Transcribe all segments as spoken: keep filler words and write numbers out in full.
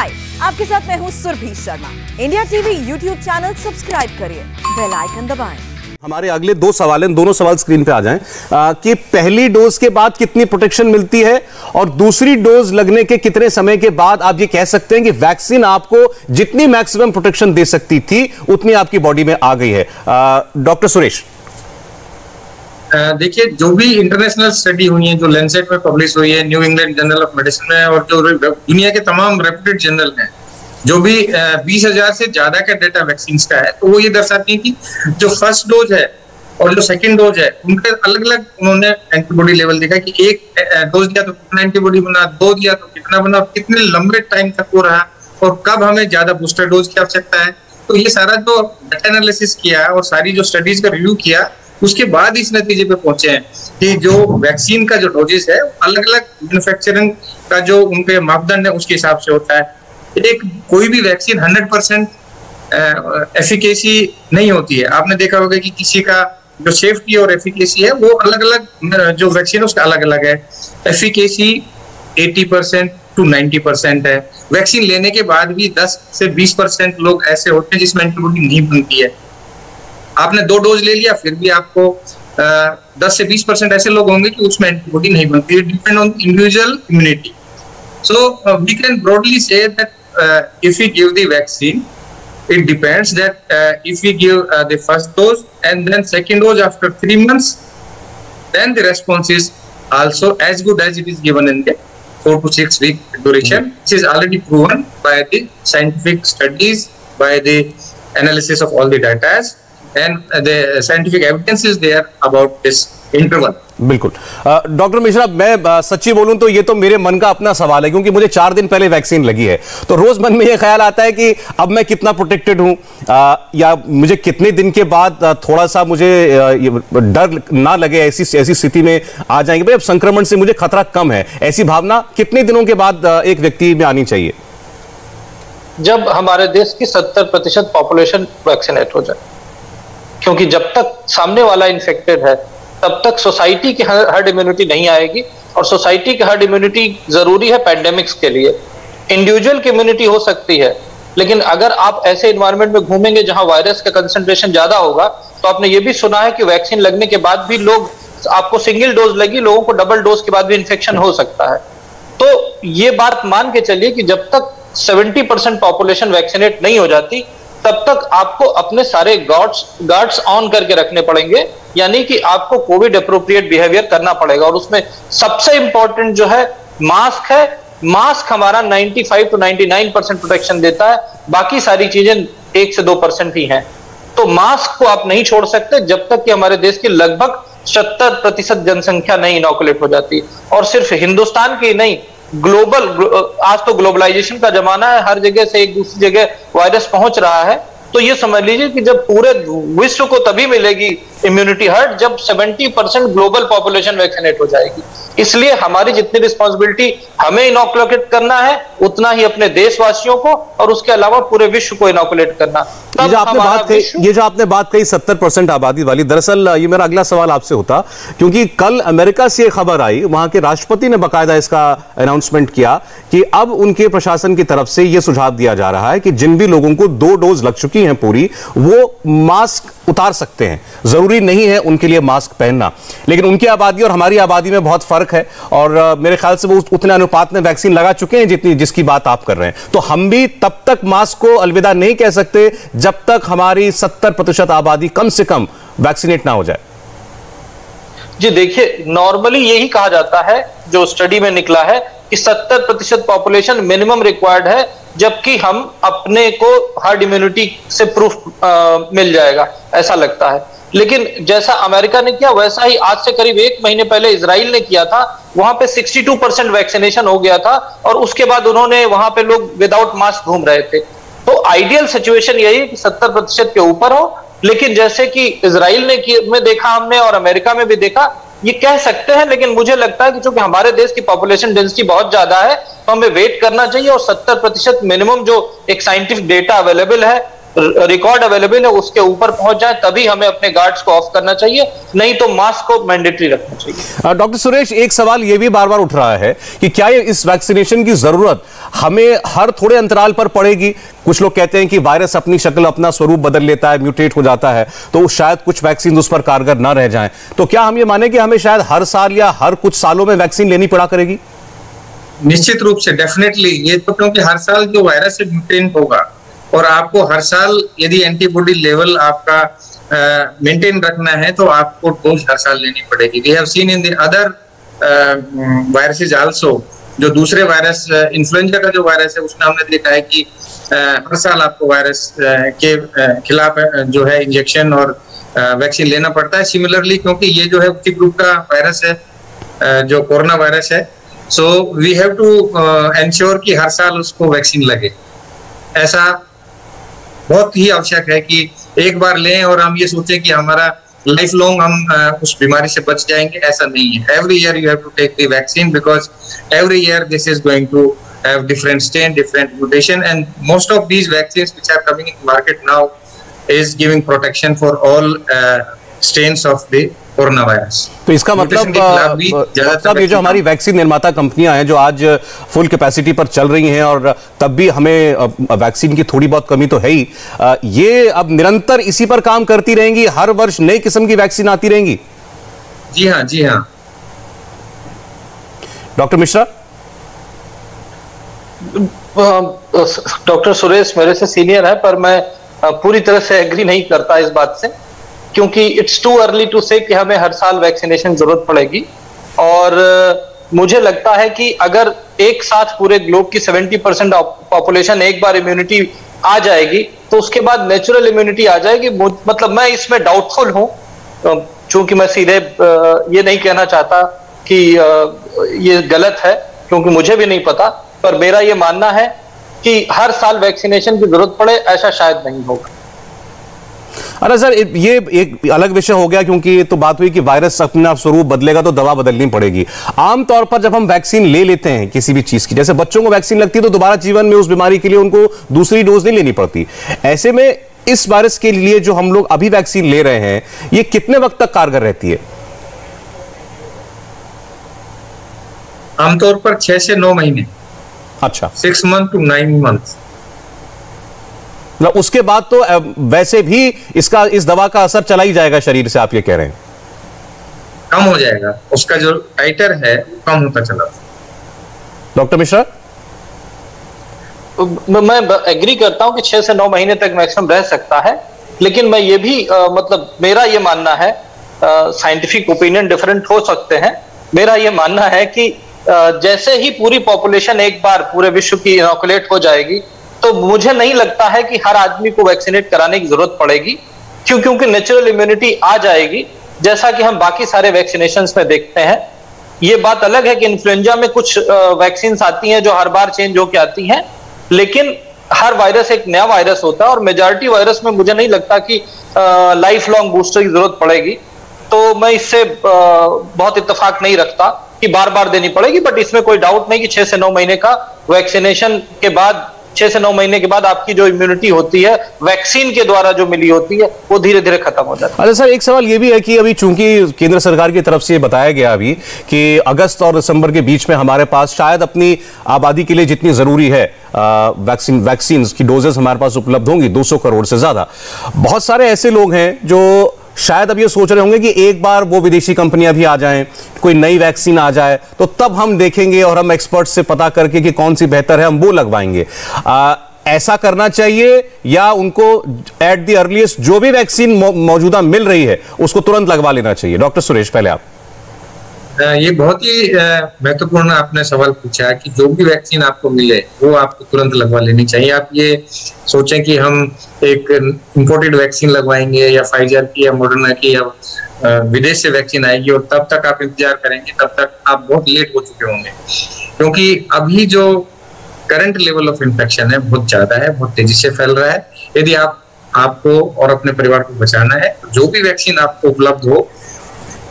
हाय, आपके साथ मैं हूँ Surbhi Sharma. India TV YouTube channel subscribe करिए, बेल आइकन दबाएं। हमारे अगले दो सवाल हैं, दोनों सवाल स्क्रीन पे आ जाएं कि पहली डोज के बाद कितनी प्रोटेक्शन मिलती है और दूसरी डोज लगने के कितने समय के बाद आप ये कह सकते हैं कि वैक्सीन आपको जितनी मैक्सिमम प्रोटेक्शन दे सकती थी उतनी आपकी बॉडी में आ गई है। डॉक्टर सुरेश, देखिए, जो भी इंटरनेशनल स्टडी हुई है, जो लैंसेट में पब्लिश हुई है, New England journal of medicine में, और जो दुनिया के तमाम रेप्यूटेड जर्नल हैं, जो भी बीस हजार से ज्यादा का डेटा वैक्सीन का है, तो वो ये दर्शाती है कि जो फर्स्ट डोज है और जो सेकंड डोज है उनके अलग अलग उन्होंने एंटीबॉडी लेवल देखा कि एक डोज दिया तो कितना एंटीबॉडी बना, दो दिया तो कितना बना, कितने लंबे टाइम तक वो रहा और कब हमें ज्यादा बूस्टर डोज की आवश्यकता है। तो ये सारा जो डेटा एनालिसिस किया और सारी जो स्टडीज का रिव्यू किया, उसके बाद इस नतीजे पे पहुंचे हैं कि जो वैक्सीन का जो डोजेस है अलग अलग मैन्युफैक्चरिंग का जो उनके मापदंड है उसके हिसाब से होता है। एक कोई भी वैक्सीन हंड्रेड परसेंट एफिकेसी नहीं होती है। आपने देखा होगा कि किसी का जो सेफ्टी और एफिकेसी है वो अलग अलग, जो वैक्सीन उसका अलग अलग है। एफिकेसी अस्सी परसेंट टू नब्बे परसेंट है। वैक्सीन लेने के बाद भी दस से बीस परसेंट लोग ऐसे होते हैं जिसमें एंटीबॉडी नहीं बनती है। आपने दो डोज ले लिया फिर भी आपको आ, दस से बीस परसेंट ऐसे लोग होंगे कि उसमें एंटीबॉडी नहीं बनती है। Depend on individual immunity. So we can broadly say that if we give the vaccine it depends that if we give the first dose and then second dose after three months then the response is also as good as it is given in the four to six week duration. This is already proven by the scientific studies, by the analysis of all the data and the scientific evidence is there about this interval. बिल्कुल। Doctor Mishra, मैं सच्ची बोलूं तो ये तो मेरे मन का अपना सवाल है, क्योंकि मुझे चार दिन पहले वैक्सीन लगी है तो रोज मन में ये ख्याल आता है कि अब मैं कितना प्रोटेक्टेड हूं, या मुझे कितने दिन के बाद थोड़ा सा मुझे डर ना लगे, ऐसी ऐसी स्थिति में आ जाएंगे भाई अब संक्रमण से मुझे खतरा कम है। ऐसी भावना कितने दिनों के बाद एक व्यक्ति में आनी चाहिए? जब हमारे देश की सत्तर प्रतिशत पॉपुलेशन वैक्सीनेट हो जाए, क्योंकि जब तक सामने वाला इन्फेक्टेड है तब तक सोसाइटी की हर्ड इम्यूनिटी नहीं आएगी, और सोसाइटी की हर्ड इम्यूनिटी जरूरी है पैंडेमिक्स के लिए। इंडिविजुअल की इम्यूनिटी हो सकती है, लेकिन अगर आप ऐसे इन्वायरमेंट में घूमेंगे जहां वायरस का कंसंट्रेशन ज्यादा होगा, तो आपने ये भी सुना है कि वैक्सीन लगने के बाद भी लोग, आपको सिंगल डोज लगी, लोगों को डबल डोज के बाद भी इन्फेक्शन हो सकता है। तो ये बात मान के चलिए कि जब तक सेवेंटी परसेंट पॉपुलेशन वैक्सीनेट नहीं हो जाती तब तक आपको अपने सारे गार्ड्स गार्ड्स ऑन करके रखने पड़ेंगे, यानी कि आपको कोविड अप्रोप्रिएट बिहेवियर करना पड़ेगा। और उसमें सबसे इंपॉर्टेंट जो है मास्क है। मास्क हमारा पचानवे टू निन्यानवे परसेंट प्रोटेक्शन देता है, बाकी सारी चीजें एक से दो परसेंट ही हैं। तो मास्क को आप नहीं छोड़ सकते जब तक कि हमारे देश की लगभग सत्तर प्रतिशत जनसंख्या नहीं इनोकुलेट हो जाती। और सिर्फ हिंदुस्तान की नहीं, ग्लोबल, आज तो ग्लोबलाइजेशन का जमाना है, हर जगह से एक दूसरी जगह वायरस पहुंच रहा है। तो ये समझ लीजिए कि जब पूरे विश्व को तभी मिलेगी इम्यूनिटी हर्ट जब सत्तर परसेंट ग्लोबल पॉपुलेशन वैक्सीनेट हो जाएगी। इसलिए हमारी जितनी रिस्पॉन्सिबिलिटी हमें इनोकुलेट करना है उतना ही अपने देशवासियों को, और उसके अलावा पूरे विश्व को इनोकुलेट करना। ये जो आपने बात कही ये जो आपने बात कही सत्तर परसेंट आबादी वाली, दरअसल ये मेरा अगला सवाल आपसे होता, क्योंकि कल अमेरिका से खबर आई, वहां के राष्ट्रपति ने बाकायदा इसका अनाउंसमेंट किया कि अब उनके प्रशासन की तरफ से यह सुझाव दिया जा रहा है कि जिन भी लोगों को दो डोज लग चुकी है पूरी, वो मास्क उतार सकते हैं। जरूरी नहीं है उनके लिए मास्क पहनना, लेकिन उनकी आबादी और हमारी आबादी में बहुत फर्क है, और मेरे ख्याल से वो उतने अनुपात में वैक्सीन लगा चुके हैं जितनी जिसकी बात आप कर रहे हैं। तो हम भी तब तक मास्क को अलविदा नहीं कह सकते जब तक हमारी सत्तर प्रतिशत आबादी कम से कम वैक्सीनेट ना हो जाए। जी देखिए, नॉर्मली यही कहा जाता है, जो स्टडी में निकला है, कि सत्तर प्रतिशत पॉपुलेशन मिनिमम रिक्वायर्ड है, जबकि हम अपने को हर्ड इम्यूनिटी से प्रूफ आ, मिल जाएगा ऐसा लगता है। लेकिन जैसा अमेरिका ने किया वैसा ही आज से करीब एक महीने पहले इज़राइल ने किया था। वहां पे बासठ परसेंट वैक्सीनेशन हो गया था, और उसके बाद उन्होंने, वहां पे लोग विदाउट मास्क घूम रहे थे। तो आइडियल सिचुएशन यही है कि सत्तर प्रतिशत के ऊपर हो, लेकिन जैसे कि इज़राइल ने में देखा हमने और अमेरिका में भी देखा, ये कह सकते हैं। लेकिन मुझे लगता है कि चूंकि हमारे देश की पॉपुलेशन डेंसिटी बहुत ज्यादा है, तो हमें वेट करना चाहिए, और सत्तर प्रतिशत मिनिमम जो एक साइंटिफिक डेटा अवेलेबल है रिकॉर्ड अवेलेबल है उसके ऊपर पहुंच जाए, तभी हमें अपने गार्ड्स को ऑफ करना चाहिए, नहीं तो मास्क को मैंडेटरी रखना चाहिए। डॉक्टर सुरेश, एक सवाल ये भी बार बार उठ रहा है कि क्या इस वैक्सीनेशन की जरूरत हमें हर थोड़े अंतराल पर पड़ेगी? कुछ लोग कहते हैं कि वायरस अपनी शक्ल, अपना स्वरूप बदल लेता है, म्यूटेट हो जाता है, तो शायद कुछ वैक्सीन उस पर कारगर ना रह जाए। तो क्या हम ये माने कि हमें शायद हर साल या हर कुछ सालों में वैक्सीन लेनी पड़ा करेगी? निश्चित रूप से, डेफिनेटली, ये तो क्योंकि हर साल जो वायरस है म्यूटेट होगा और आपको हर साल यदि एंटीबॉडी लेवल आपका मेंटेन रखना है तो आपको डोज हर साल लेनी पड़ेगी। We have seen in the other viruses also, जो दूसरे वायरस इन्फ्लुएंजा का जो वायरस है उसमें हमने देखा है कि आ, हर साल आपको वायरस के खिलाफ जो है इंजेक्शन और वैक्सीन लेना पड़ता है। सिमिलरली क्योंकि ये जो है उसी ग्रुप का वायरस है आ, जो कोरोना वायरस है, so we have to ensure कि हर साल उसको वैक्सीन लगे। ऐसा बहुत ही आवश्यक है कि एक बार लें और हम ये सोचें कि हमारा लाइफ लॉन्ग हम उस बीमारी से बच जाएंगे, ऐसा नहीं है। Every year you have to take the vaccine because every year this is going to have different strain, different mutation and most of these vaccines which are coming in market now is giving protection for all strains of the corona virus. तो इसका मतलब मतलब ये जो हमारी vaccine निर्माता कंपनियां हैं जो आज फुल कैपेसिटी पर चल रही हैं और तब भी हमें वैक्सीन की थोड़ी बहुत कमी तो है ही, ये अब निरंतर इसी पर काम करती रहेंगी, हर वर्ष नई किस्म की वैक्सीन आती रहेंगी? जी हाँ, जी हाँ। डॉक्टर मिश्रा? डॉक्टर सुरेश मेरे से सीनियर है पर मैं पूरी तरह से एग्री नहीं करता इस बात से, क्योंकि इट्स टू अर्ली टू से कि हमें हर साल वैक्सीनेशन जरूरत पड़ेगी। और मुझे लगता है कि अगर एक साथ पूरे ग्लोब की सत्तर परसेंट पॉपुलेशन एक बार इम्यूनिटी आ जाएगी तो उसके बाद नेचुरल इम्यूनिटी आ जाएगी। मतलब मैं इसमें डाउटफुल हूँ, चूंकि मैं सीधे ये नहीं कहना चाहता कि ये गलत है, क्योंकि मुझे भी नहीं पता, पर मेरा ये मानना है कि हर साल वैक्सीनेशन की जरूरत पड़े, ऐसा शायद नहीं होगा। अरे सर, ये एक अलग विषय हो गया, क्योंकि ये तो बात हुई कि वायरस अपना स्वरूप बदलेगा तो दवा बदलनी पड़ेगी। आमतौर पर जब हम वैक्सीन ले लेते हैं किसी भी चीज की, जैसे बच्चों को वैक्सीन लगती है तो दोबारा जीवन में उस बीमारी के लिए उनको दूसरी डोज नहीं लेनी पड़ती। ऐसे में इस वायरस के लिए जो हम लोग अभी वैक्सीन ले रहे हैं, ये कितने वक्त तक कारगर रहती है? आमतौर पर छह से नौ महीने। अच्छा, six month to nine month. उसके बाद तो वैसे भी इसका, इस दवा का असर चला ही जाएगा शरीर से, आप ये कह रहे हैं? कम हो जाएगा, उसका जो टाइटर है कम होता चला। डॉक्टर मिश्रा? मैं एग्री करता हूं कि छह से नौ महीने तक मैक्सिमम रह सकता है, लेकिन मैं ये भी आ, मतलब मेरा ये मानना है, साइंटिफिक ओपिनियन डिफरेंट हो सकते हैं, मेरा ये मानना है कि आ, जैसे ही पूरी पॉपुलेशन एक बार पूरे विश्व की इनोकुलेट हो जाएगी तो मुझे नहीं लगता है कि हर आदमी को वैक्सीनेट कराने की जरूरत पड़ेगी, क्यों क्योंकि नेचुरल इम्यूनिटी आ जाएगी, जैसा कि हम बाकी सारे वैक्सीनेशंस में देखते हैं। ये बात अलग है कि इन्फ्लुएंजा में कुछ वैक्सीन आती हैं जो हर बार चेंज होकर आती हैं, लेकिन हर वायरस एक नया वायरस होता है और मेजॉरिटी वायरस में मुझे नहीं लगता कि लाइफ लॉन्ग बूस्टर की जरूरत पड़ेगी। तो मैं इससे बहुत इत्तेफाक नहीं रखता कि बार बार देनी पड़ेगी, बट इसमें कोई डाउट नहीं कि छह से नौ महीने का वैक्सीनेशन के बाद, छह से नौ महीने के बाद आपकी जो इम्यूनिटी होती है वैक्सीन के द्वारा जो मिली होती है वो धीरे धीरे खत्म हो जाती है। अच्छा सर, एक सवाल ये भी है कि अभी चूंकि केंद्र सरकार की तरफ से बताया गया अभी कि अगस्त और दिसंबर के बीच में हमारे पास शायद अपनी आबादी के लिए जितनी जरूरी है वैक्सीन वैक्सीन की डोजेस हमारे पास उपलब्ध होंगी, दो सौ करोड़ से ज्यादा। बहुत सारे ऐसे लोग हैं जो शायद अब ये सोच रहे होंगे कि एक बार वो विदेशी कंपनियां भी आ जाएं, कोई नई वैक्सीन आ जाए तो तब हम देखेंगे और हम एक्सपर्ट से पता करके कि कौन सी बेहतर है हम वो लगवाएंगे। आ, ऐसा करना चाहिए या उनको एट द अर्लीस्ट जो भी वैक्सीन मौजूदा मिल रही है उसको तुरंत लगवा लेना चाहिए? डॉक्टर सुरेश, पहले आप। ये बहुत ही महत्वपूर्ण आपने सवाल पूछा कि जो भी वैक्सीन आपको मिले वो आपको तुरंत लगवा लेनी चाहिए। आप ये सोचें कि हम एक इंपोर्टेड वैक्सीन लगवाएंगे या फाइजर की या मॉडर्ना की या विदेश से वैक्सीन आएगी और तब तक आप इंतजार करेंगे, तब तक आप बहुत लेट हो चुके होंगे, क्योंकि अभी जो करंट लेवल ऑफ इन्फेक्शन है बहुत ज्यादा है, बहुत तेजी से फैल रहा है। यदि आप आपको और अपने परिवार को बचाना है तो जो भी वैक्सीन आपको उपलब्ध हो,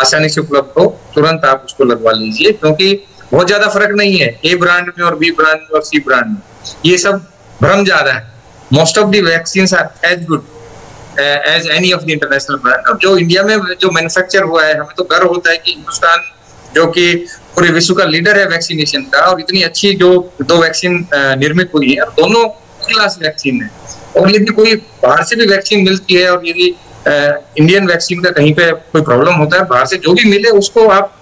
आसानी से उपलब्ध हो, तुरंत आप उसको लगवा लीजिए, क्योंकि बहुत ज्यादा फर्क नहीं है ए ब्रांड में और बी ब्रांड में और सी ब्रांड में। ये सब भ्रम ज्यादा है, most of the vaccines are as good as any of the international brand. अब जो इंडिया में जो मैन्युफैक्चर हुआ है, हमें तो गर्व होता है कि हिंदुस्तान जो कि पूरे विश्व का लीडर है वैक्सीनेशन का, और इतनी अच्छी जो दो वैक्सीन निर्मित हुई है, दोनों क्लास वैक्सीन है। और यदि कोई बाहर से भी वैक्सीन मिलती है और यदि इंडियन वैक्सीन का कहीं पे कोई प्रॉब्लम होता है, बाहर से जो भी मिले उसको आप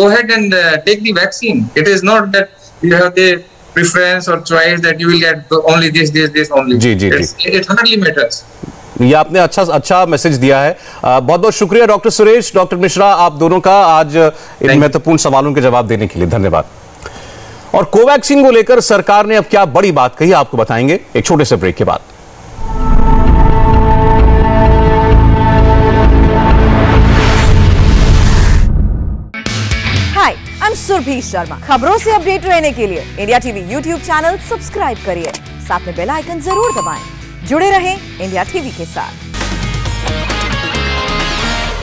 go ahead and take the vaccine. It is not that you have the preference और choice that you will get only this this this only. It hardly matters. ये आपने अच्छा अच्छा मैसेज दिया है। बहुत बहुत शुक्रिया डॉक्टर सुरेश, डॉक्टर मिश्रा, आप दोनों का आज इन महत्वपूर्ण सवालों के जवाब देने के लिए धन्यवाद। और कोवैक्सीन को लेकर सरकार ने अब क्या बड़ी बात कही आपको बताएंगे एक छोटे से ब्रेक के बाद। हाय, आई एम सुरभी शर्मा। खबरों से अपडेट रहने के लिए India TV YouTube channel subscribe करिए, साथ में बेल आइकन जरूर दबाएं। जुड़े रहें इंडिया टीवी के साथ।